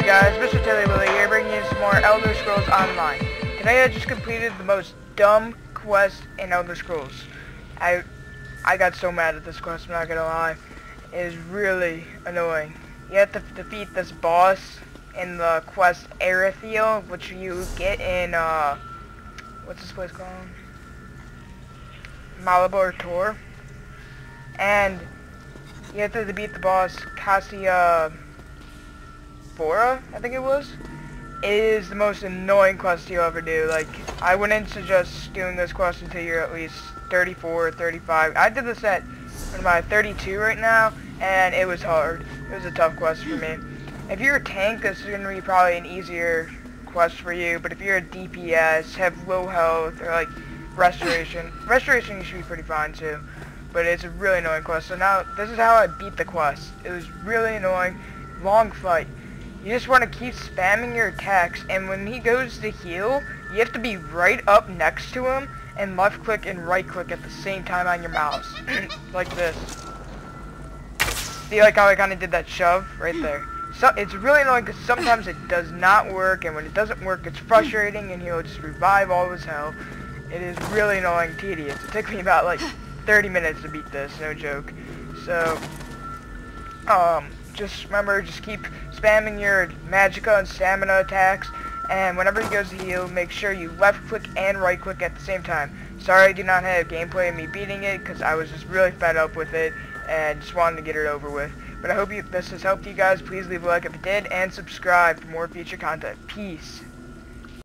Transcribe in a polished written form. there guys, Mr. Telly Billy here, bringing you some more Elder Scrolls Online. Today I just completed the most dumb quest in Elder Scrolls. I got so mad at this quest, I'm not gonna lie. It is really annoying. You have to defeat this boss in the quest Arithiel, which you get in, what's this place called? Malabal Tor. And you have to defeat the boss Cassia Varo, I think it was. It is the most annoying quest you'll ever do. Like, I wouldn't suggest doing this quest until you're at least 34 or 35. I did this at, what am I, 32 right now, and it was hard. It was a tough quest for me. If you're a tank, this is going to be probably an easier quest for you, but if you're a DPS, have low health, or like restoration. Restoration you should be pretty fine too, but it's a really annoying quest. So now, this is how I beat the quest. It was really annoying, long fight. You just want to keep spamming your attacks, and when he goes to heal, you have to be right up next to him, and left click and right click at the same time on your mouse. Like this. See, like how I kind of did that shove right there. So it's really annoying because sometimes it does not work, and when it doesn't work, it's frustrating, and he'll just revive all his health. It is really annoying, tedious. It took me about like 30 minutes to beat this, no joke. So, just remember, just keep spamming your magicka and stamina attacks, and whenever he goes to heal, make sure you left click and right click at the same time. Sorry I do not have gameplay of me beating it, because I was just really fed up with it and just wanted to get it over with. But I hope this has helped you guys. Please leave a like if it did, and subscribe for more future content. Peace.